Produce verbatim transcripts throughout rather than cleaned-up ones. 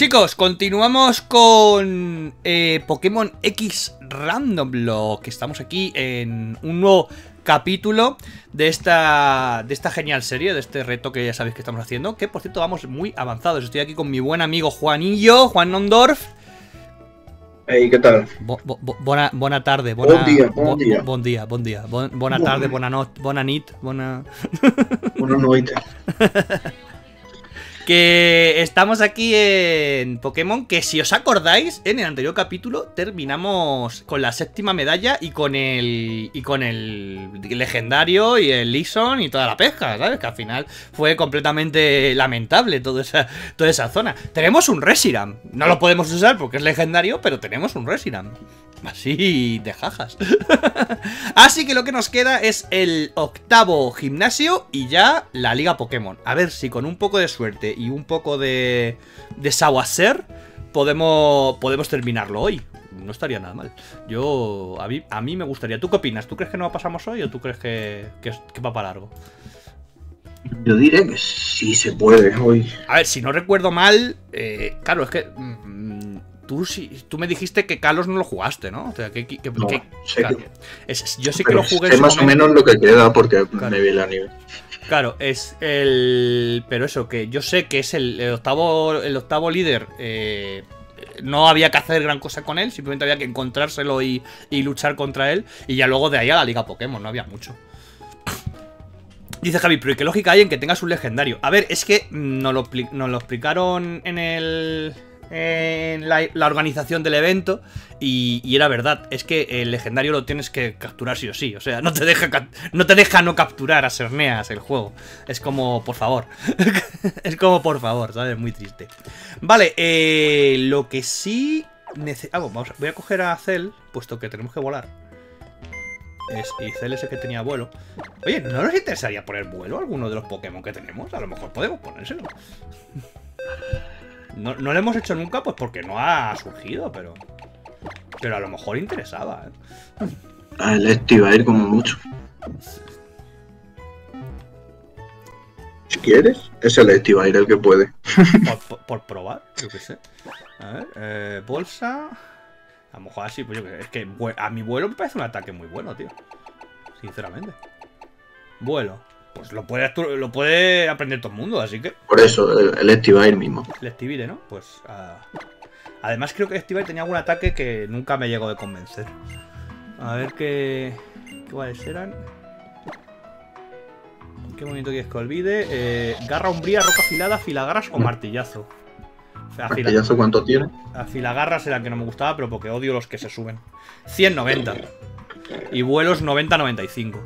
Chicos, continuamos con eh, Pokémon X Randomlocke, que estamos aquí en un nuevo capítulo de esta, de esta genial serie, de este reto que ya sabéis que estamos haciendo, que por cierto vamos muy avanzados. Estoy aquí con mi buen amigo Juanillo, Juan Nondorf. Hey, ¿qué tal? Bo, bo, bo, bona, bona tarde, bona, bon día, bon, bon día, bo, bon día, bon día, bon, bona bon tarde, bona not, bona nit, bona... Bona noite. Que estamos aquí en Pokémon, que si os acordáis, en el anterior capítulo terminamos con la séptima medalla y con el y con el legendario y el Lison y toda la pesca, ¿sabes? Que al final fue completamente lamentable toda esa, toda esa zona. Tenemos un Reshiram, no lo podemos usar porque es legendario, pero tenemos un Reshiram. Así de jajas. Así que lo que nos queda es el octavo gimnasio y ya la Liga Pokémon. A ver si con un poco de suerte y un poco de, de sawaser podemos, podemos terminarlo hoy. No estaría nada mal. Yo a mí, a mí me gustaría. ¿Tú qué opinas? ¿Tú crees que no lo pasamos hoy o tú crees que, que, que va para largo? Yo diré que sí se puede hoy. A ver, si no recuerdo mal, eh, claro, es que... Mm, Tú, sí, tú me dijiste que Kalos no lo jugaste, ¿no? O sea, que, que, no que, sé claro, que, es, yo sí que lo jugué. Es más o menos lo que queda porque claro, me vi la nieve. Claro, es el... Pero eso, que yo sé que es el, el, octavo, el octavo líder. Eh, no había que hacer gran cosa con él, simplemente había que encontrárselo y, y luchar contra él. Y ya luego de ahí a la Liga Pokémon, no había mucho. Dice Javi, pero ¿y qué lógica hay en que tengas un legendario? A ver, es que nos lo, nos lo explicaron en el... en la, la organización del evento y, y era verdad, es que el legendario lo tienes que capturar sí o sí. O sea, no te deja no, te deja no capturar a Xerneas el juego. Es como, por favor. Es como, por favor, ¿sabes? Muy triste. Vale, eh, lo que sí... Ah, bueno, vamos, voy a coger a Cel, puesto que tenemos que volar. Es, y Cel es el que tenía vuelo. Oye, ¿no nos interesaría poner vuelo a alguno de los Pokémon que tenemos? A lo mejor podemos ponérselo. No, no lo hemos hecho nunca, pues porque no ha surgido, pero... Pero a lo mejor interesaba, ¿eh? A Electivire como mucho. Si quieres, es Electivire el que puede. Por, por, por probar, yo qué sé. A ver, eh, bolsa... A lo mejor así, pues yo qué sé. Es que a mi vuelo me parece un ataque muy bueno, tío. Sinceramente. Vuelo. Pues lo puede, lo puede aprender todo el mundo, así que... Por eso, el, el Electivire mismo. El Electivire, ¿no? Pues... Uh... Además creo que Electivire tenía algún ataque que nunca me llegó de convencer. A ver qué... ¿Qué cuáles eran? ¿Qué movimiento quieres que olvide? Eh, garra umbría, roca afilada, afilagarras o martillazo. O sea, ¿martillazo cuánto tiene? Afilagarras era el que no me gustaba, pero porque odio los que se suben. ciento noventa. Y vuelos noventa a noventa y cinco.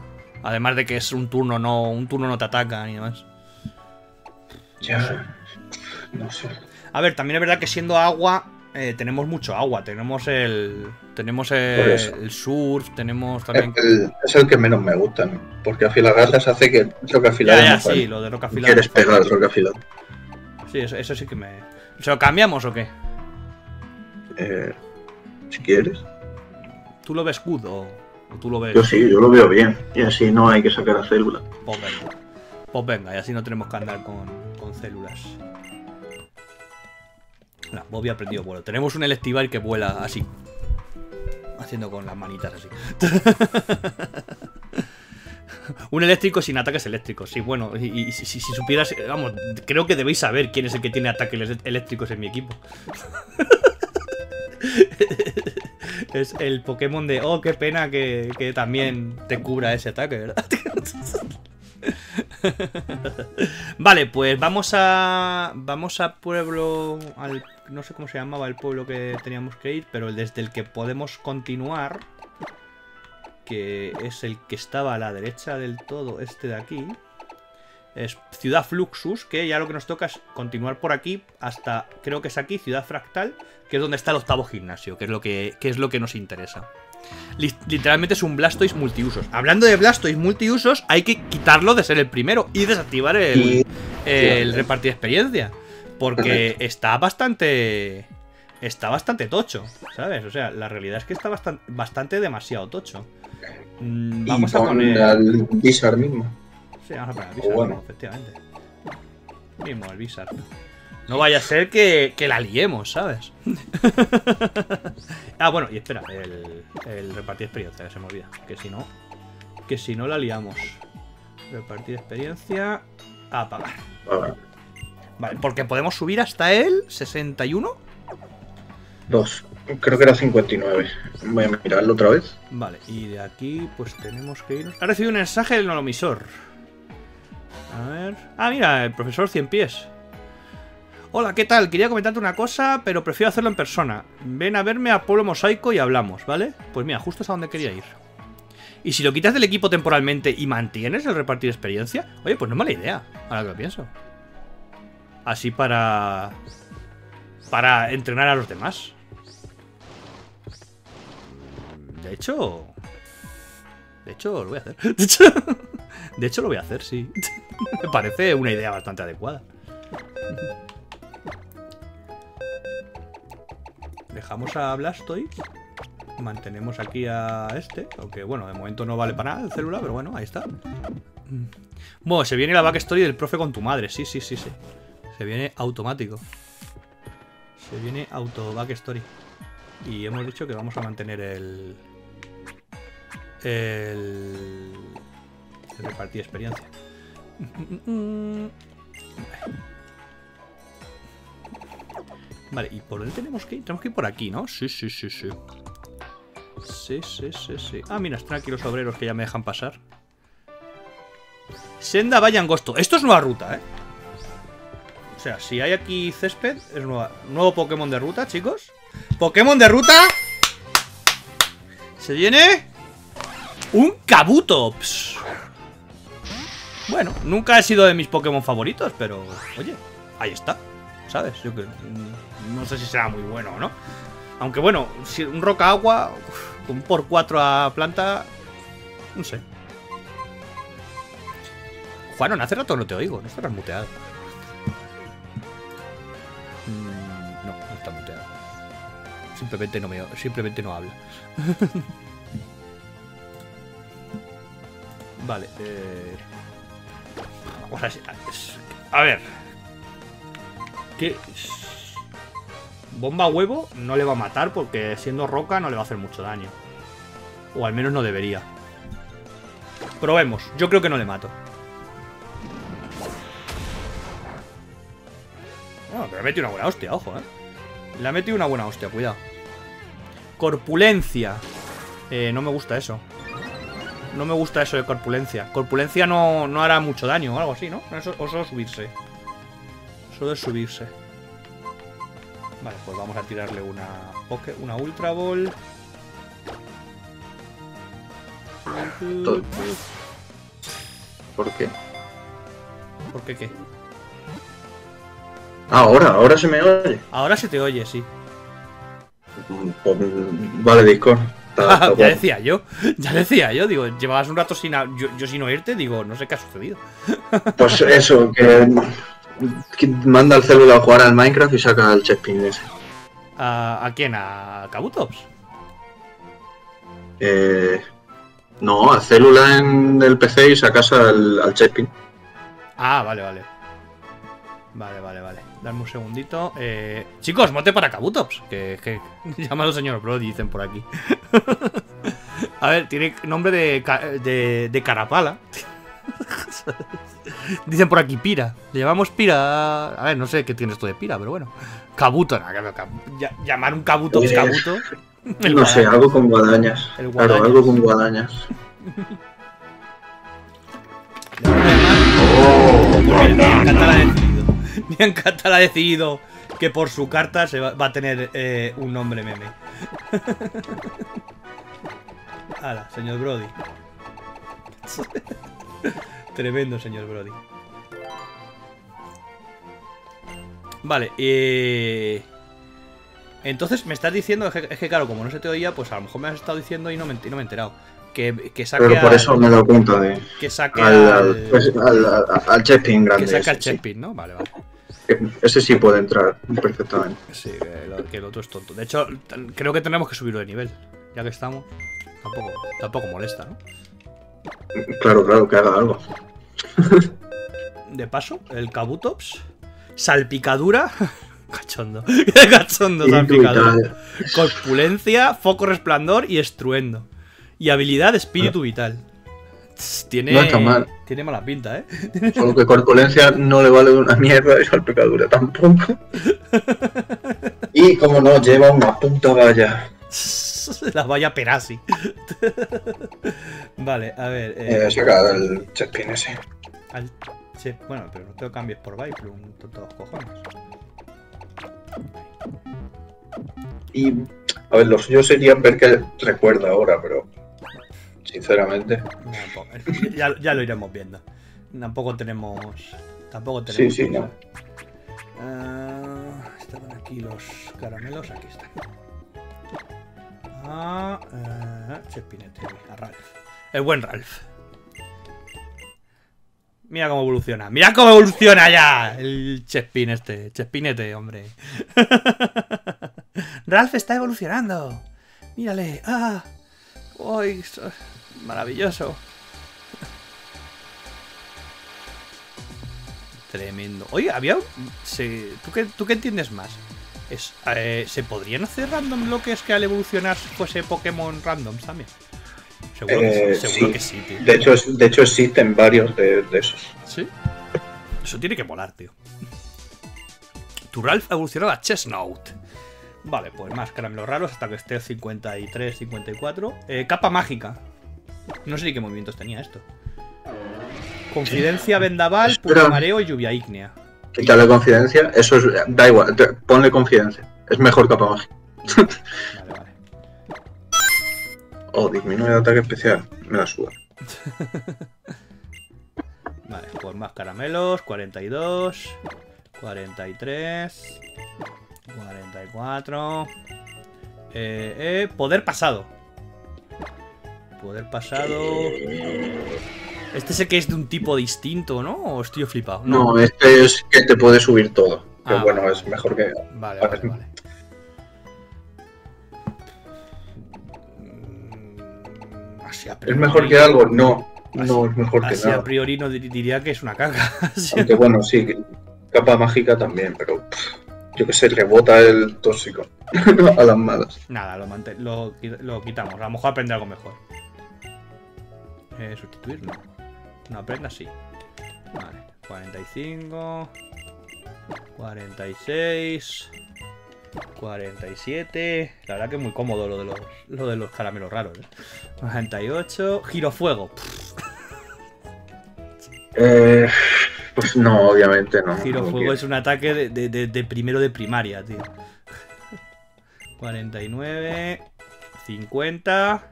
Además de que es un turno, no un turno no te ataca ni demás. Ya, no sé. A ver, también es verdad que siendo agua, eh, tenemos mucho agua. Tenemos el tenemos el, el surf, tenemos también... El, es el que menos me gusta, ¿no? Porque afilagarlas hace que roca afilada... Ya, ya, sí, falla. Lo de roca afilada... Quieres pegar roca afilada. Sí, eso, eso sí que me... ¿Se lo cambiamos o qué? Eh, si quieres. ¿Tú lo ves good o...? Tú lo ves. Yo sí, yo lo veo bien. Y así no hay que sacar a células. Pues venga. Pues venga, y así no tenemos que andar con, con células. No, Bobby ha aprendido vuelo. Tenemos un Electivire que vuela así. Haciendo con las manitas así. Un eléctrico sin ataques eléctricos. Sí, bueno, y, y si, si, si supieras... Vamos, creo que debéis saber quién es el que tiene ataques eléctricos en mi equipo. Es el Pokémon de... Oh, qué pena que, que también te cubra ese ataque, ¿verdad? Vale, pues vamos a... Vamos a pueblo... Al, no sé cómo se llamaba el pueblo que teníamos que ir, pero desde el que podemos continuar, que es el que estaba a la derecha del todo, este de aquí. Es Ciudad Fluxus, que ya lo que nos toca es continuar por aquí hasta, creo que es aquí, Ciudad Fractal, que es donde está el octavo gimnasio, que es lo que, que, es lo que nos interesa. Literalmente es un Blastoise multiusos. Hablando de Blastoise multiusos, hay que quitarlo de ser el primero y desactivar el, el repartir experiencia, porque está bastante... Está bastante tocho, ¿sabes? O sea, la realidad es que está bastante, bastante demasiado tocho. Vamos a poner... al Bisharp mismo. Sí, vamos a poner el Bisharp, bueno. Efectivamente. Mismo el Bisharp. No vaya a ser que, que la liemos, ¿sabes? Ah, bueno, y espera, el, el repartir experiencia, que se me olvida. Que si no, que si no la liamos. Repartir experiencia, apagar. Vale, porque podemos subir hasta el sesenta y uno. Dos. Creo que era cincuenta y nueve. Voy a mirarlo otra vez. Vale, y de aquí pues tenemos que irnos. Ha recibido un mensaje del nolomisor. A ver... Ah, mira, el profesor Cien Pies. Hola, ¿qué tal? Quería comentarte una cosa, pero prefiero hacerlo en persona. Ven a verme a Pueblo Mosaico y hablamos, ¿vale? Pues mira, justo es a donde quería ir. Y si lo quitas del equipo temporalmente y mantienes el repartir experiencia... Oye, pues no es mala idea, ahora que lo pienso. Así para... para entrenar a los demás. De hecho... De hecho, lo voy a hacer. De hecho, de hecho lo voy a hacer, sí. Me parece una idea bastante adecuada. Dejamos a Blastoise. Mantenemos aquí a este. Aunque, bueno, de momento no vale para nada el celular, pero bueno, ahí está. Bueno, se viene la backstory del profe con tu madre. Sí, sí, sí, sí. Se viene automático. Se viene auto backstory. Y hemos dicho que vamos a mantener el... El... el repartir experiencia. Vale, ¿y por dónde tenemos que ir? Tenemos que ir por aquí, ¿no? Sí, sí, sí, sí. Sí, sí, sí, sí. Ah, mira, están aquí los obreros que ya me dejan pasar. Senda Valle Angosto. Esto es nueva ruta, ¿eh? O sea, si hay aquí césped, es nueva, nuevo Pokémon de ruta, chicos. Pokémon de ruta. Se viene... un Kabutops. Bueno, nunca he sido de mis Pokémon favoritos, pero... oye, ahí está, ¿sabes? Yo que... no sé si será muy bueno o no. Aunque bueno, si un Roca Agua con por cuatro a planta... no sé. Juanon, hace rato no te oigo, no estarás muteado. No, no está muteado. Simplemente no me... simplemente no habla. Vale, eh... vamos a... a ver... ¿qué? Bomba huevo no le va a matar porque siendo roca no le va a hacer mucho daño. O al menos no debería. Probemos, yo creo que no le mato. Bueno, pero le ha metido una buena hostia, ojo, eh. Le ha metido una buena hostia, cuidado. Corpulencia. Eh, no me gusta eso. No me gusta eso de corpulencia. Corpulencia no, no hará mucho daño o algo así, ¿no? Eso, o solo subirse. Solo es subirse. Vale, pues vamos a tirarle una poke, una Ultra Ball. ¿Por qué? ¿Por qué qué? Ahora, ahora se me oye. Ahora se te oye, sí. Vale, Discord. Ah, ya decía yo, ya decía yo, digo, llevabas un rato sin yo, yo sin oírte, digo, no sé qué ha sucedido. Pues eso, que, que manda el celular a jugar al Minecraft y saca el chespin ese. ¿A, ¿A quién? ¿A Kabutops? Eh, no, al celular en el P C y sacas al, al chespin. Ah, vale, vale. Vale, vale, vale. Dame un segundito. Eh, chicos, mote para Kabutops. Que, que llámalo señor Brody, dicen por aquí. A ver, tiene nombre de, de, de Carapala. Dicen por aquí Pira. Le llamamos Pira. A ver, no sé qué tiene esto de Pira, pero bueno. Kabuto, no, Kabuto. Llamar un Kabutops eh, Kabuto. El no guadaña. Sé, algo con guadañas. El guadañas. Claro, algo con guadañas. Oh, guadaña. Miancata ha decidido que por su carta se va, va a tener eh, un nombre meme. Hala, señor Brody. Tremendo, señor Brody. Vale, eh... entonces me estás diciendo, es que, es que claro, como no se te oía, pues a lo mejor me has estado diciendo y no me, y no me he enterado. Que, que saque pero por al, eso me he dado cuenta de... Que saque al... Al, pues, al, al, al Chespin grande. Que saque ese, al Chespin, sí. ¿No? Vale, vale. Ese sí puede entrar perfectamente. Sí, que el, que el otro es tonto. De hecho, creo que tenemos que subirlo de nivel. Ya que estamos... Tampoco, tampoco molesta, ¿no? Claro, claro, que haga algo. De paso, el Kabutops salpicadura. Cachondo. Cachondo, salpicadura. Corpulencia, foco resplandor y estruendo. Y habilidad espíritu vital. Tiene, no está mal. Tiene mala pinta, ¿eh? Solo que corpulencia no le vale una mierda y salpicadura tampoco. Y como no, lleva una puta valla. La valla Perasi. Vale, a ver. Eh, eh, saca el Chespin ese. Al che, bueno, pero no te lo cambies por Viplum, tontos cojones. Y, a ver, los yo sería ver qué recuerda ahora, pero. Sinceramente. No, ya, ya lo iremos viendo. Tampoco tenemos. Tampoco tenemos. Sí, sí, no. Uh, estaban aquí los caramelos, aquí están. Ah, uh, Chespinete, a Ralph. El buen Ralph. Mira cómo evoluciona. Mira cómo evoluciona ya el Chespin este. Chespinete, hombre. Ralph está evolucionando. Mírale. Ah, uy, maravilloso. Tremendo. Oye, había... Se... ¿Tú, qué, ¿Tú qué entiendes más? Es, eh, ¿se podrían hacer random bloques que al evolucionar fuese Pokémon randoms también? Seguro, eh, que, seguro sí. que sí, tío. De hecho, de hecho existen varios de, de esos. ¿Sí? Eso tiene que molar, tío. Tu Ralph ha evolucionado a Chesnaught. Vale, pues más caramelos raros hasta que esté cincuenta y tres, cincuenta y cuatro. Eh, capa mágica. No sé ni qué movimientos tenía esto. Confidencia, vendaval, puro mareo y lluvia ígnea. Quítale confidencia, eso es, da igual, te, ponle confidencia, es mejor capa mágica. Vale, vale. Oh, disminuye el ataque especial, me la suda. Vale, pues más caramelos, cuarenta y dos, cuarenta y tres, cuarenta y cuatro... Eh, eh, poder pasado. Poder pasado... Este sé que es de un tipo distinto, ¿no? ¿O estoy flipado? No, no, este es que te puede subir todo. Ah, pero bueno, vale, es mejor que... Vale, vale, vale, vale. Así a priori... ¿Es mejor que algo? No, así, no es mejor que así nada. Así a priori no diría que es una caca. Aunque bueno, sí, capa mágica también, pero... Yo que sé, rebota el tóxico a las malas. Nada, lo, lo, lo quitamos. A lo mejor aprende algo mejor. Eh, sustituirlo. No aprenda, sí. Vale, cuarenta y cinco, cuarenta y seis, cuarenta y siete. La verdad que es muy cómodo lo de los, lo de los caramelos raros, ¿eh? cuarenta y ocho. Girofuego. Eh, pues no, obviamente no. Girofuego es un ataque de, de, de, de primero de primaria, tío. cuarenta y nueve, cincuenta,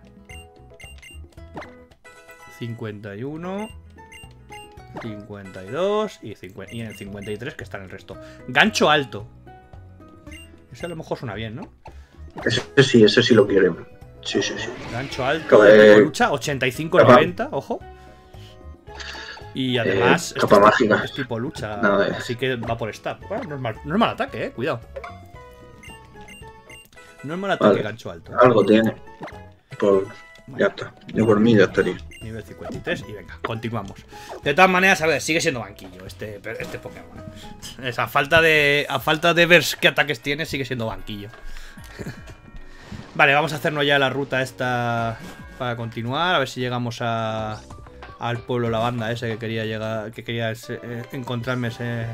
cincuenta y uno, cincuenta y dos y, cincuenta, y en el cincuenta y tres que están el resto. Gancho alto. Ese a lo mejor suena bien, ¿no? Ese sí, ese sí lo quiere. Sí, sí, sí. Gancho alto, eh, lucha, ochenta y cinco noventa, ojo. Y además eh, capa este mágica. Tipo, es tipo lucha, no, eh. así que va por stab. Bueno, no es mal, no es mal ataque, eh, cuidado. No es mal ataque, vale. Gancho alto. Algo tiene. Por... Ya está, yo por mí ya estaría. Nivel cincuenta y tres y venga, continuamos. De todas maneras, a ver, sigue siendo banquillo este, este Pokémon. Es a falta de a falta de ver qué ataques tiene, sigue siendo banquillo. Vale, vamos a hacernos ya la ruta esta para continuar. A ver si llegamos a, al pueblo lavanda ese que quería llegar, que quería ese, eh, encontrarme ese,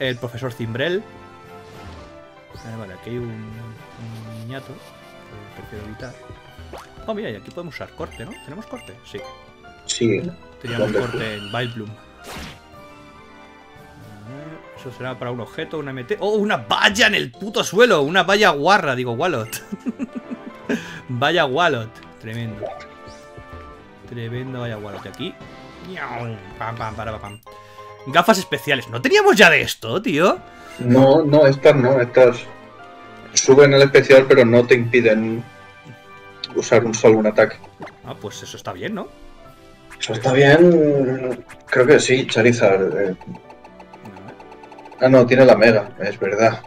el profesor Cimbrel. Eh, vale, aquí hay un, un niñato que prefiero evitar. Oh, mira, y aquí podemos usar corte, ¿no? ¿Tenemos corte? Sí. Sí. Teníamos corte en Vileplume. Eso será para un objeto, una M T... ¡Oh, una valla en el puto suelo! Una valla guarra, digo, Wallot. Vaya Wallot. Tremendo. Tremendo vaya Wallot. Y aquí... Pam, pam, para, pam. Gafas especiales. ¿No teníamos ya de esto, tío? No, no, estas no, estas... Suben el especial, pero no te impiden... usar un solo un ataque. Ah, pues eso está bien, ¿no? Eso está bien... Creo que sí, Charizard. Eh. Ah, no, tiene la mega, es verdad.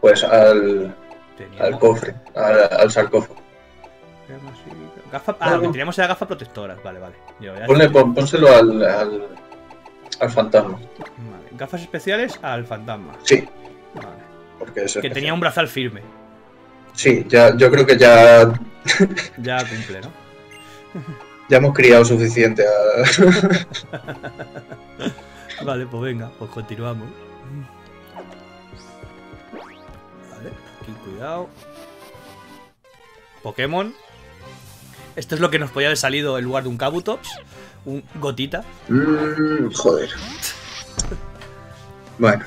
Pues al... Teníamos... al cofre, al, al sarcófago. Gafa... Ah, no, no. Teníamos la gafa protectora, vale, vale. Yo ya... Ponle, pon, pónselo al, al... Al fantasma. Vale. Gafas especiales al fantasma. Sí. Vale. Porque eso que especial. Tenía un brazal firme. Sí, ya, yo creo que ya... ya cumple, ¿no? Ya hemos criado suficiente a... Vale, pues venga, pues continuamos. Vale, aquí cuidado. Pokémon. Esto es lo que nos podía haber salido en lugar de un Kabutops. Un gotita. Mm, joder. Bueno.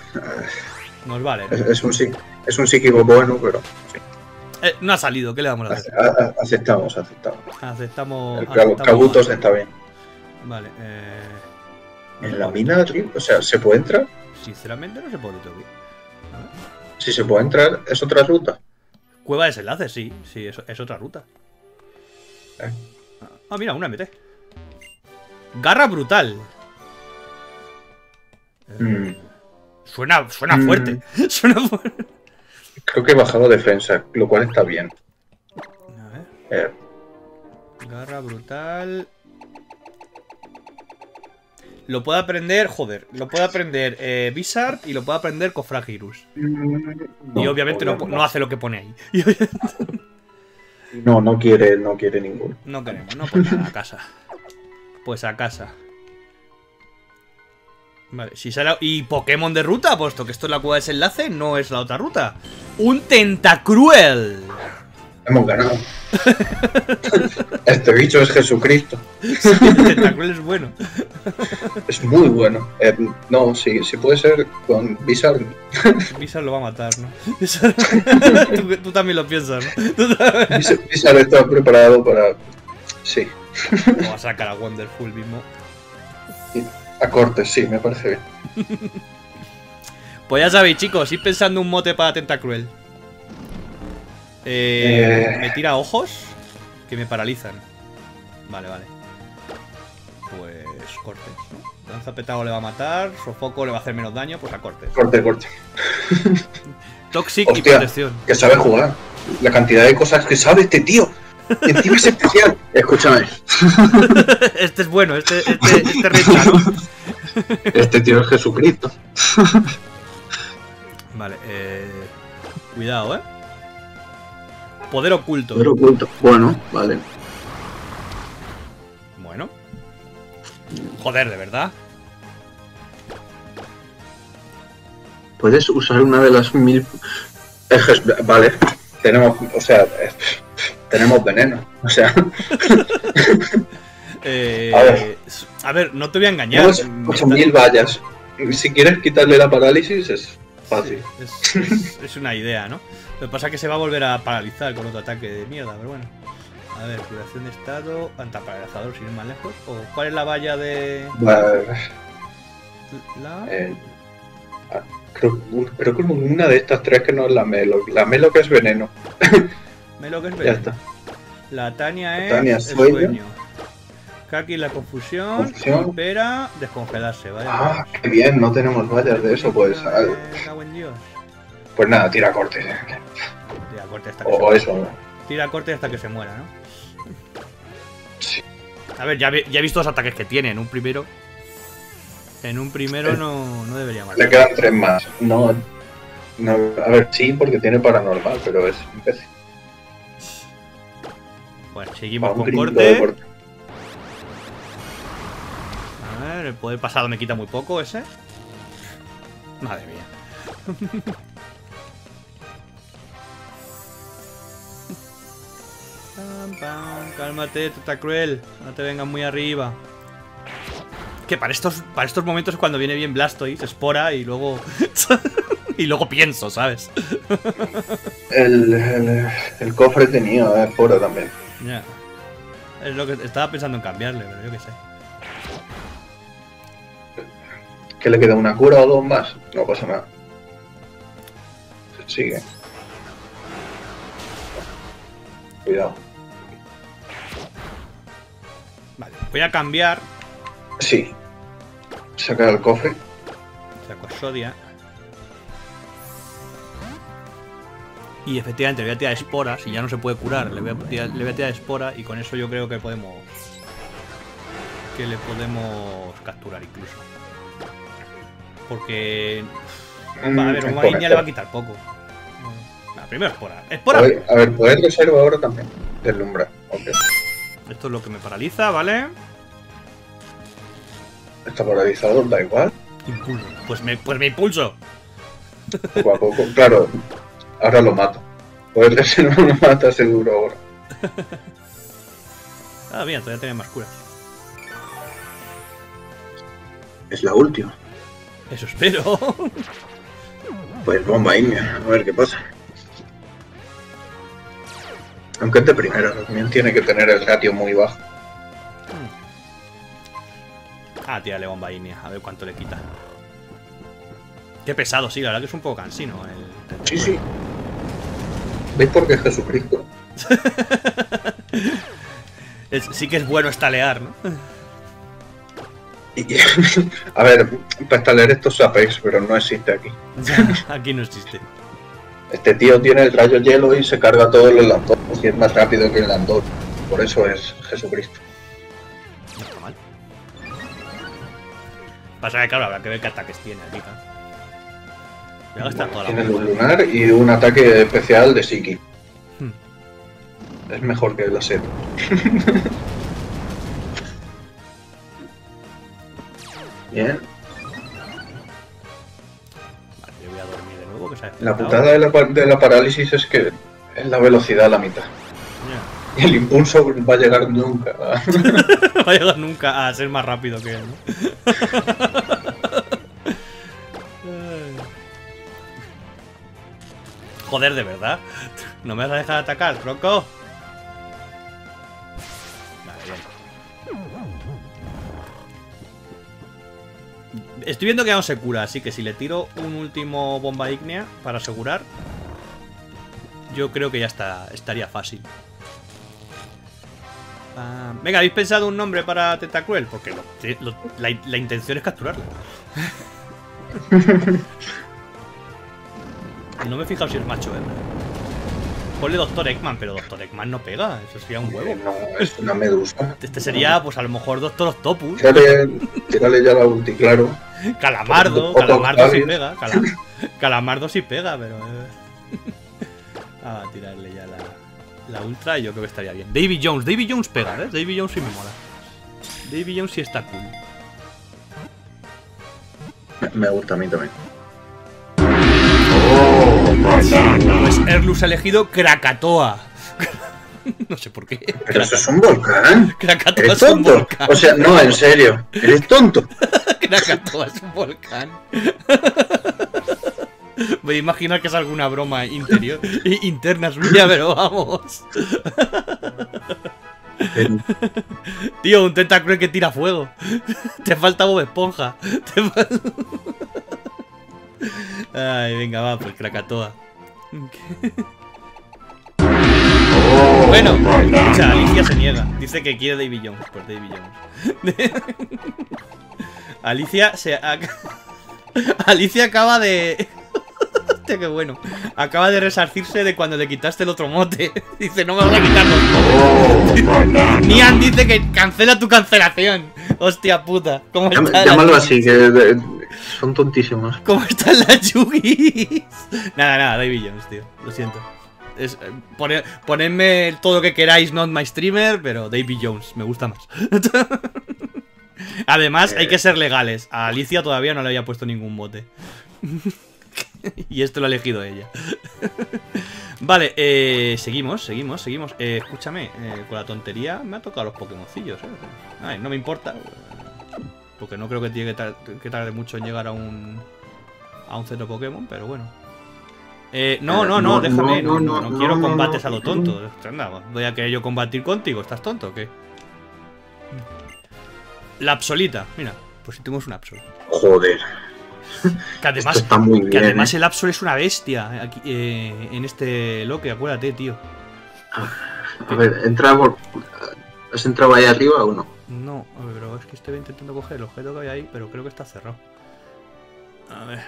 Nos vale, ¿no? Es, es un sí. Es un psíquico bueno, pero... Sí. Eh, no ha salido, ¿qué le damos a hacer? Aceptamos, aceptamos. Aceptamos. El aceptamos, Kabutops vale. Está bien. Vale, eh... ¿En la mina, tío? O sea, ¿se puede entrar? Sinceramente no se puede, tío. Si se puede entrar, ¿es otra ruta? Cueva de desenlaces, sí. Sí, es, es otra ruta. Eh. Ah, mira, una M T. Garra brutal. Eh, mm. Suena, suena mm. fuerte. Suena fuerte. Creo que he bajado defensa, lo cual está bien. A ver. Eh. Garra brutal. Lo puedo aprender, joder, lo puedo aprender eh, Bisharp y lo puedo aprender Cofragirus. No, y obviamente no, no hace lo que pone ahí. No, no quiere, no quiere ninguno. No queremos, no, pues nada, a casa. Pues a casa. Vale, si sale... Y Pokémon de ruta, puesto que esto es la cueva de desenlace, no es la otra ruta. ¡Un Tentacruel! Hemos ganado. Este bicho es Jesucristo. Sí, el Tentacruel es bueno. Es muy bueno. Eh, no, si sí, sí puede ser con Bisharp. Bisharp lo va a matar, ¿no? Bisharp... tú, tú también lo piensas, ¿no? También... Bisharp está preparado para... Sí. Lo va a sacar a Wonderful mismo. A cortes, sí, me parece bien. Pues ya sabéis, chicos, ir pensando un mote para Tentacruel. Eh, eh... Me tira ojos que me paralizan. Vale, vale. Pues cortes, ¿no? Lanza petado le va a matar. Sofoco le va a hacer menos daño. Pues a cortes. Corte, corte. Toxic. Hostia, y protección. Que sabe jugar. La cantidad de cosas que sabe este tío. Encima es especial. Escúchame. Este es bueno. Este, este, este rey claro. Este tío es Jesucristo. Vale, eh. Cuidado, eh. Poder oculto. Poder oculto. Bueno, vale. Bueno. Joder, de verdad. Puedes usar una de las mil... Ejes... Vale. Tenemos... O sea... Tenemos veneno. O sea... eh, a ver. A ver, no te voy a engañar. Son mil vallas. Si quieres quitarle la parálisis es fácil. Sí, es, es, es una idea, ¿no? Lo que pasa es que se va a volver a paralizar con otro ataque de mierda, pero bueno. A ver, curación de estado, antiparalizador, sin ir más lejos. ¿O cuál es la valla de...? Vale. La... Eh, creo, creo que una de estas tres que no es la Melo. La Melo que es veneno. Melo que es veneno. Ya está. La Tania es Tania, sueño. El sueño. Kaki la confusión, confusión. Impera, descongelarse, ¿vale? Ah, qué bien, no tenemos vallas de eso, pues. Cago en Dios. Pues nada, tira cortes. Tira cortes hasta que o se muera. Eso, ¿no? Tira cortes hasta que se muera, ¿no? Sí. A ver, ya, ya he visto los ataques que tiene. En un primero. En un primero no, no debería matar. Le quedan tres más. No, no. A ver, sí, porque tiene paranormal, pero es imbécil. Bueno, seguimos ah, con corte. corte. A ver, el poder pasado me quita muy poco ese. Madre mía. Pam, pam, cálmate, Tentacruel. No te vengas muy arriba. Que para estos, para estos momentos es cuando viene bien Blastoise, Espora y luego... y luego pienso, ¿sabes? el, el, el cofre tenía Espora también. Ya. Es lo que estaba pensando en cambiarle, pero yo qué sé. Que le queda una cura o dos más. No pasa nada. Sigue. Cuidado. Vale, voy a cambiar. Sí. Sacar el cofre. Saco Sodia. Y efectivamente le voy a tirar esporas. Si ya no se puede curar, le voy a tirar, le voy a tirar espora. Y con eso yo creo que podemos... Que le podemos capturar incluso. porque mm, va, a ver, Omain ya le va a quitar poco. La primera espora. espora. Hoy, a ver, poder reserva ahora también. Deslumbra. Okay. Esto es lo que me paraliza, ¿vale? Está paralizado, da igual. Impulso. Pues me, pues me impulso. Poco a poco. Claro, ahora lo mato. Poder reserva lo mata seguro ahora. Ah, bien, todavía tenía más curas. Es la última. Eso espero. Pues bomba india, a ver qué pasa. Aunque es de primera, también tiene que tener el ratio muy bajo. Ah, tírale bomba india, a ver cuánto le quita. Qué pesado, sí, la verdad que es un poco cansino el... el... Sí, sí. ¿Veis por qué es Jesucristo? Sí que es bueno estalear, ¿no? A ver, para estalear estos sapéis, pero no existe aquí. Aquí no existe. Este tío tiene el rayo hielo y se carga todos los lanzos y es más rápido que el landor. Por eso es Jesucristo. No está mal. Pasa que claro, habrá que ver qué ataques tiene aquí, ¿no? Ya bueno, toda la tiene un lunar y un ataque especial de Psiqui. Es mejor que la sed. Bien. Vale, yo voy a dormir de nuevo, que se ha despertado. La putada de la, de la parálisis es que es la velocidad a la mitad. Yeah. Y el impulso va a llegar nunca. A... va a llegar nunca a ser más rápido que él, ¿no? Joder, de verdad. No me vas a dejar atacar, tronco. Estoy viendo que aún se cura, así que si le tiro un último bomba ígnea para asegurar, yo creo que ya está, estaría fácil. Uh, venga, ¿habéis pensado un nombre para Tentacruel? Porque lo, lo, la, la intención es capturarla. No me he fijado si es macho, ¿verdad? Ponle Doctor Eggman, pero Doctor Eggman no pega, eso sería un huevo. No, es una medusa. Este sería, pues a lo mejor Doctor Octopus. Tírale, tírale ya la ulti, claro. Calamardo, Calamardo sí pega. Calam Calamardo sí pega, pero... Ah, tirarle ya la, la ultra y yo creo que estaría bien. David Jones, David Jones pega, ¿eh? David Jones sí me mola. David Jones sí está cool. Me, me gusta a mí también. Pues Erlus ha elegido Krakatoa. No sé por qué. Pero Krakatoa. Eso es un volcán. Krakatoa ¿Eres es tonto? un volcán. O sea, no, en serio. Eres tonto. Krakatoa es un volcán. Me imagino que es alguna broma interior, interna suya, pero vamos. El... Tío, un Tentacruel que tira fuego. Te falta Bob Esponja. Te falta... Ay, venga, va, pues Krakatoa. Bueno, escucha, Alicia se niega. Dice que quiere David Jones. Pues David Jones. Alicia se... Alicia acaba de... Hostia, qué bueno. Acaba de resarcirse de cuando le quitaste el otro mote. Dice, no me vas a quitar los... Nian dice que cancela tu cancelación. Hostia puta. ¿Cómo está? Llámalo así, que... Son tontísimas. ¿Cómo están las Yugis? Nada, nada, David Jones, tío. Lo siento. Es, eh, pone, ponedme todo lo que queráis, not my streamer, pero David Jones, me gusta más. Además, eh... hay que ser legales. A Alicia todavía no le había puesto ningún bote. Y esto lo ha elegido ella. Vale, eh, seguimos, seguimos, seguimos. Eh, escúchame, eh, con la tontería me ha tocado los Pokémoncillos. ¿eh? Ay, no me importa. Porque no creo que tiene que, tar que tarde mucho en llegar a un a un centro Pokémon, pero bueno. Eh, no, no, no, no, déjame. No, no, no, no, no quiero no, combates no, no, a lo tonto. No. Voy a querer yo combatir contigo. ¿Estás tonto o qué? La Absolita. Mira, pues si tenemos un Absol. Joder. Que además, está muy bien, que además eh. el Absol es una bestia aquí, eh, en este loque, acuérdate, tío. A ver, entra por... ¿Has entrado ahí arriba o no? No, pero es que estoy intentando coger el objeto que hay ahí, pero creo que está cerrado. A ver.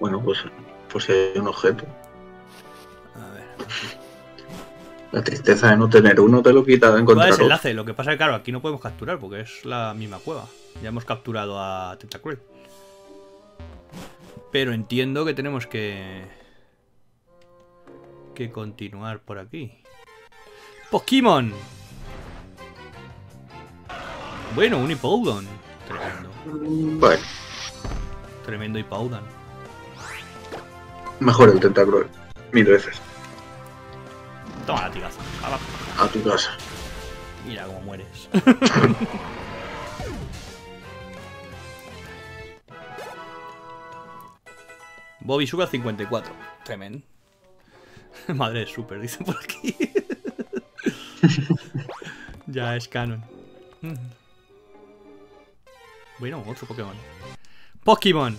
Bueno, pues, pues si hay un objeto. A ver. La tristeza de no tener uno te lo quita de encontrar otro. Desenlace, lo que pasa es que claro, aquí no podemos capturar porque es la misma cueva. Ya hemos capturado a Tentacruel. Pero entiendo que tenemos que... que continuar por aquí. ¡Pokémon! Bueno, un Hippowdon. Tremendo. Bueno. Tremendo Hippowdon. Mejor el Tentacruel. Mil veces. Toma la tigaza. A tu casa. Mira cómo mueres. Bobby Suga cincuenta y cuatro. Tremendo. Madre de Super, dicen por aquí. Ya es canon. Bueno, otro Pokémon. ¡Pokémon!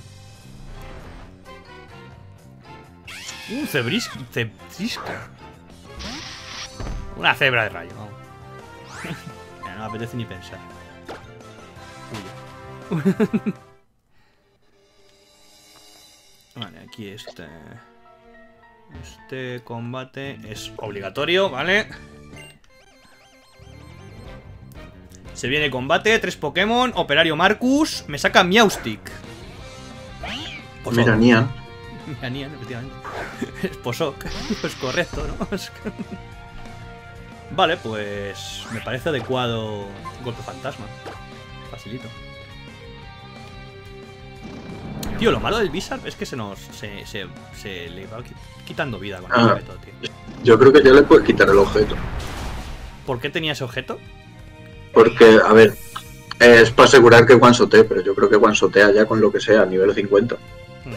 Un Cebrisca. Cebrisca. Una cebra de rayo, vamos. No me apetece ni pensar. Uy. Vale, aquí este. Este combate es obligatorio, ¿vale? Se viene combate, tres Pokémon, Operario Marcus, me saca Miaustic. Mira, Nian. Mira, Nian, efectivamente. Es Posok, pues correcto, ¿no? Vale, pues me parece adecuado golpe fantasma. Facilito. Tío, lo malo del Bisharp es que se nos... Se, se, se le va quitando vida con el ah, objeto, tío. Yo creo que ya le puedes quitar el objeto. ¿Por qué tenía ese objeto? Porque, a ver, es para asegurar que one-shotee, pero yo creo que one-shotea ya con lo que sea, nivel cincuenta. Hmm.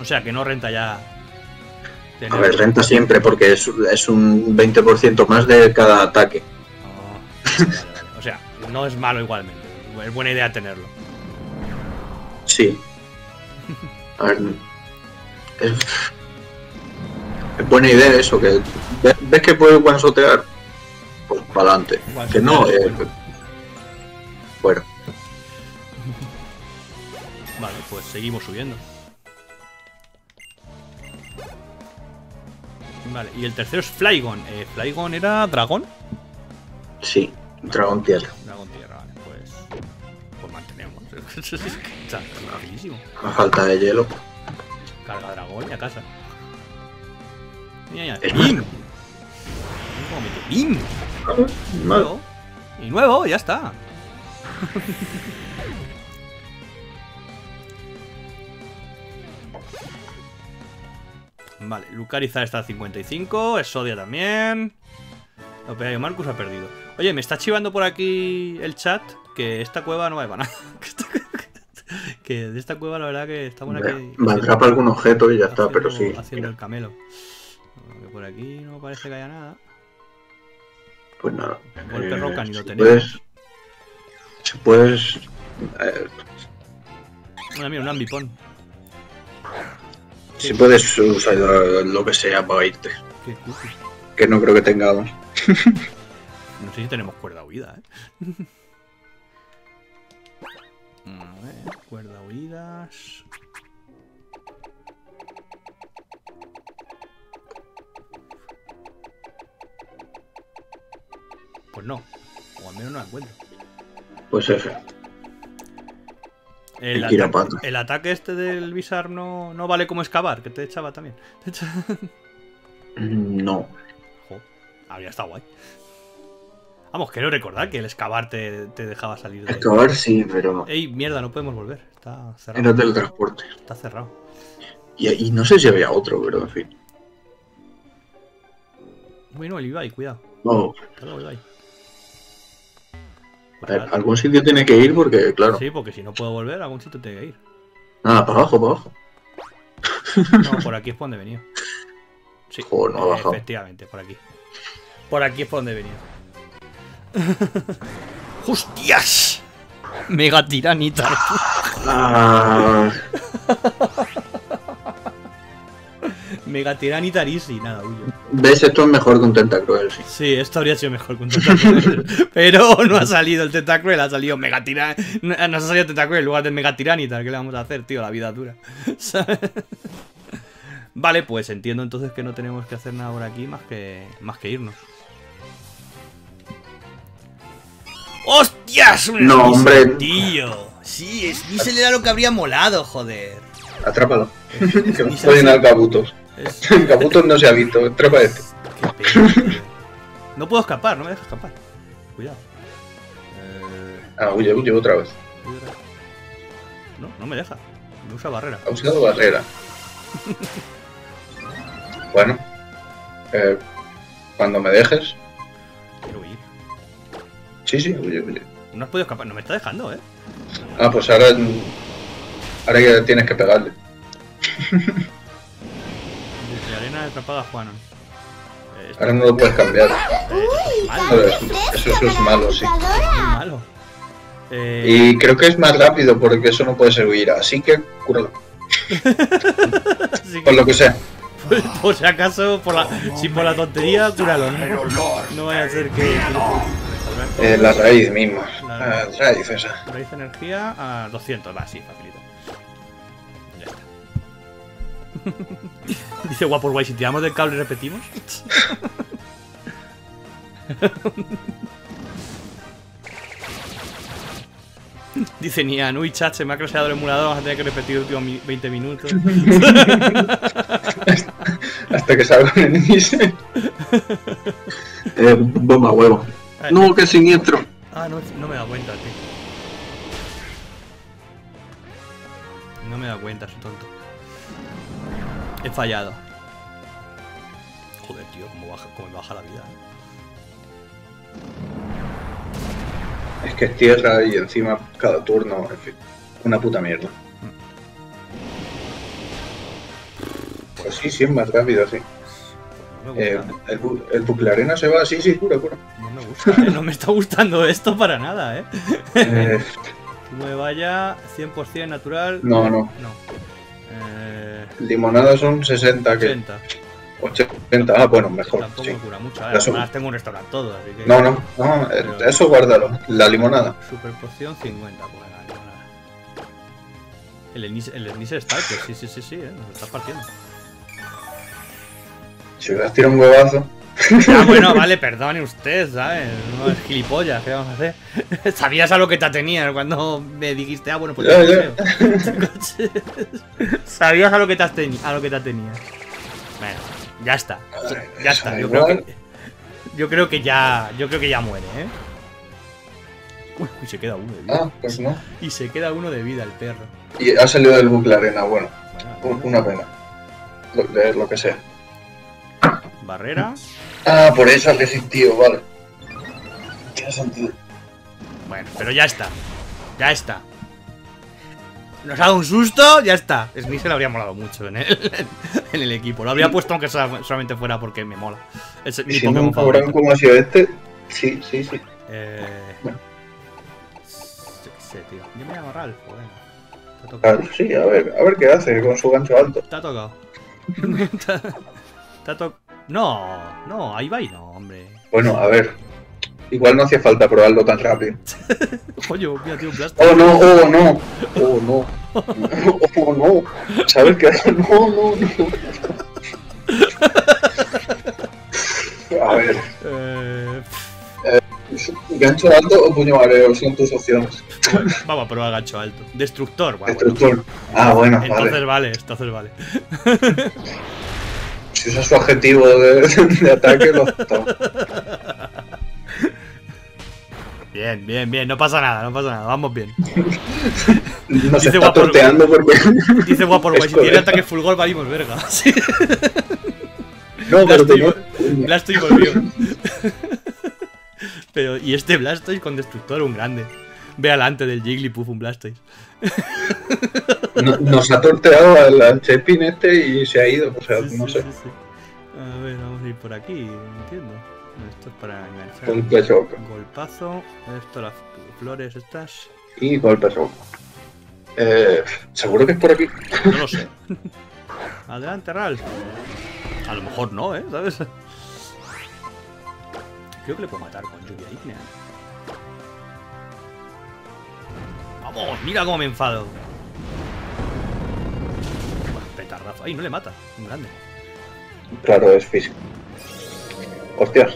O sea, que no renta ya... Tener... A ver, renta siempre, porque es, es un veinte por ciento más de cada ataque. Oh, vale, vale. O sea, no es malo igualmente. Es buena idea tenerlo. Sí. A ver, es, es buena idea eso, que ves que puedes one-shotear, pues para adelante. Que no, es eh, bueno. bueno. Vale, pues seguimos subiendo. Vale, y el tercero es Flygon. Eh, ¿Flygon era dragón? Sí, vale. Dragón Tierra. Dragón Tierra, vale, pues... Pues mantenemos. Está rapidísimo. A falta de hielo. Carga dragón y a casa. Mira, ya. ¡Bim! ¡Bim! Y nuevo. Y nuevo, ya está. Vale, Lucarizer está a cincuenta y cinco, Exodia también. Operario Marcus ha perdido. Oye, me está chivando por aquí el chat que esta cueva no vale para nada. Que de esta cueva la verdad que está buena que... Me atrapa algún objeto y ya está, pero sí. Haciendo el camelo. Por aquí no parece que haya nada. Pues nada. Golpe roca ni lo tenemos. Si puedes... Bueno, mira, un Ambipón. Si puedes usar lo que sea para irte. Qué cuco. Que no creo que tengamos. No sé si tenemos cuerda huida, eh. A ver, cuerda huidas. Pues no. O al menos no la encuentro. Pues F. El ataque, el ataque este del Bisharp no, no vale como excavar, que te echaba también. Te echa... No. Jo, habría estado guay. Vamos, quiero recordar que el excavar te, te dejaba salir. De excavar ahí. Sí, pero... Ey, mierda, no podemos volver. Está cerrado. Era del transporte. Está cerrado. Y, y no sé si había otro, pero en fin. Bueno, el Ibai, cuidado. No. Cuidado, Ibai. A ver, algún sitio tiene que ir porque, claro. Sí, porque si no puedo volver, algún sitio tiene que ir. Nada, para abajo, para abajo. No, por aquí es por donde he venido. Sí, joder, no ha bajado. Efectivamente, por aquí. Por aquí es por donde he venido. ¡Hostias! Megatiranitar. Ah. Megatiranitar easy, nada, huyo. ¿Ves? Esto es mejor que un Tentacruel, sí. Sí, esto habría sido mejor que un Tentacruel. Pero no ha salido el Tentacruel, ha salido Megatira... No, no ha salido Tentacruel en lugar de Megatiranitar. ¿Qué le vamos a hacer, tío? La vida dura. ¿Sabes? Vale, pues entiendo entonces que no tenemos que hacer nada por aquí más que, más que irnos. ¡Hostias! ¡No, hombre! Tío. Sí, es, ni se le da lo que habría molado, joder. Atrápalo. Que nos pueden al Kabutops. El Kabutops no se ha visto, atrápalo este. No puedo escapar, no me deja escapar. Cuidado. Eh... Ah, huye, huye otra vez. No, no me deja. Me usa barrera. Ha usado barrera. Bueno. Eh, cuando me dejes. Quiero huir. Sí, sí, huye, huye. No has podido escapar, no me está dejando, eh. Ah, pues ahora. Ahora ya tienes que pegarle. Desde arena atrapada a Juan. Eh, ahora no lo puedes cambiar. Eh, eso, es malo. Eso, eso es malo, sí. Es malo. Eh... Y creo que es más rápido porque eso no puede servir, así que cúralo. Por lo que sea. Por, por si acaso, por la, si por la tontería, cúralo. No, no vaya a ser que... Eh, la raíz misma. La, la, la raíz esa. Raíz energía a doscientos, va, sí, facilito. Ya está. Dice guapo guay, si tiramos del cable y repetimos. Dice Nian, uy chat, se me ha crasheado el emulador, vas a tener que repetir los últimos veinte minutos. hasta, hasta que salga en el dice. Eh, bomba huevo. No, que siniestro. Ah, no, no me da cuenta, tío. No me da cuenta, soy tonto. He fallado. Joder, tío, cómo baja, cómo me baja la vida. Es que es tierra y encima cada turno, en fin, una puta mierda. Pues sí, sí, es más rápido, sí. No me gusta, eh, eh. El, bu el bucle arena se va, sí, sí, cura, cura. No me gusta, eh, no me está gustando esto para nada, eh. eh... No me vaya, cien por cien natural. No, no. no. Eh... Limonada son sesenta, que... ochenta. ochenta, ah, bueno, mejor. Tampoco sí. Cura mucho, eh, además tengo un restaurante todo, así que... No, no, no, pero... eso guárdalo, la limonada. Super poción cincuenta, pues la limonada. El Enise, el Enise Starter, sí, sí, sí, sí, eh, nos está partiendo. Si hubieras tirado un huevazo. Ya, bueno, vale, perdone usted, ¿sabes? No es gilipollas, ¿qué vamos a hacer? Sabías a lo que te atenías cuando me dijiste, ah, bueno, pues ya, ya. Sabías a lo que te atenías. Bueno, ya está. Ya está, yo creo que, yo creo que ya. Yo creo que ya muere, ¿eh? Uy, uy, se queda uno de vida. Ah, pues no. Y se queda uno de vida el perro. Y ha salido del bucle arena, bueno. bueno una bueno. pena. Lo, de lo que sea. Barrera. Ah, por eso que sí, tío, vale. Tiene sentido. Bueno, pero ya está. Ya está. Nos ha dado un susto, ya está. Sni se le habría molado mucho en el, en el equipo. Lo habría puesto aunque solamente fuera porque me mola. Es mi si Pokémon no favorito. Como ha sido este, sí, sí, sí. Eh... Bueno. Sí, sí, tío. Yo me llamo Ralph, joder. Claro, sí, a ver, a ver qué hace con su gancho alto. Te ha tocado. Te ha tocado. No, no, ahí va y no, hombre. Bueno, a ver. Igual no hacía falta probarlo tan rápido. Oye, mira, tío, un Blastoise. Oh, no, oh, no. Oh, no. Oh, no. ¿Sabes qué? No, no, no. A ver. Eh... Eh, ¿Gancho alto o puño mareo? Son tus opciones. Bueno, vamos a probar gancho alto. Destructor. Bueno, Destructor. Bueno. Ah, bueno, entonces vale. Entonces vale, entonces vale. Si usa su adjetivo de, de ataque, lo tomo. Bien, bien, bien. No pasa nada, no pasa nada. Vamos bien. Nos dice está torteando porque... Dice guapo, guay. Si tiene ataque full gol, valimos verga. Sí. No, pero tengo... Blastoise volvió. Pero, y este Blastoise con Destructor, un grande. Ve alante del Jigglypuff, un Blastoise. Nos ha torteado al, al Chepin este y se ha ido, o sea, sí, no sí, sé. Sí, sí. A ver, vamos a ir por aquí, entiendo. Esto es para enganchar. Golpe golpazo, esto, las flores estas. Y golpe soco. Eh, ¿Seguro que es por aquí? No lo sé. Adelante, Ralph. A lo mejor no, ¿eh? ¿Sabes? Creo que le puedo matar con lluvia ígnea. Vamos, mira cómo me enfado. Petardazo. Ay, no le mata. Un grande. Claro, es físico. Hostias.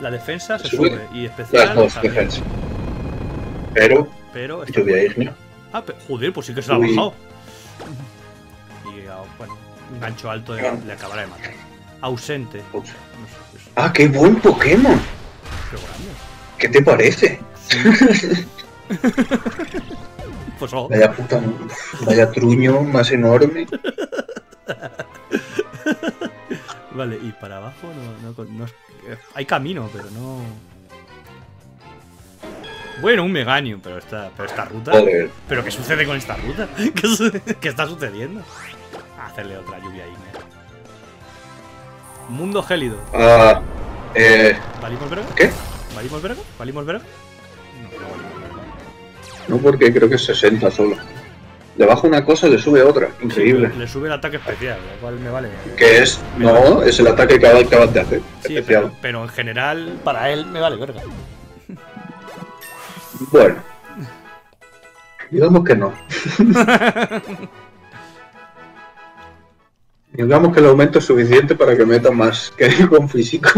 La defensa se sube. sube y especial. Las dos defensas. Pero. Pero. Lluvia ígnea. Ah, pero, joder, pues sí que se la ha bajado. Y bueno, un gancho alto de, le acabará de matar. Ausente. No sé qué es. Ah, qué buen Pokémon. Qué grande. ¿Qué te parece? Sí. Pues, oh. Vaya puta, vaya truño más enorme. Vale, y para abajo no, no, no, hay camino, pero no. Bueno, un Meganium, pero esta, pero esta ruta. Joder. ¿Pero qué sucede con esta ruta? ¿Qué, su qué está sucediendo? Hacerle otra lluvia ahí, ¿no? Mundo gélido. Ah, uh, eh. ¿Valimos verga? ¿Qué? ¿Valimos verga? ¿Valimos verga? No, no valimos verga. No, porque creo que es sesenta solo. Le bajo una cosa y le sube otra. Increíble. Sí, le sube el ataque especial, lo cual me vale. ¿Qué es? Me no, vale. Es el ataque que acabas de hacer. Sí, especial. Pero, pero en general, para él me vale verga. Bueno, digamos que no. Digamos que el aumento es suficiente para que meta más que con físico.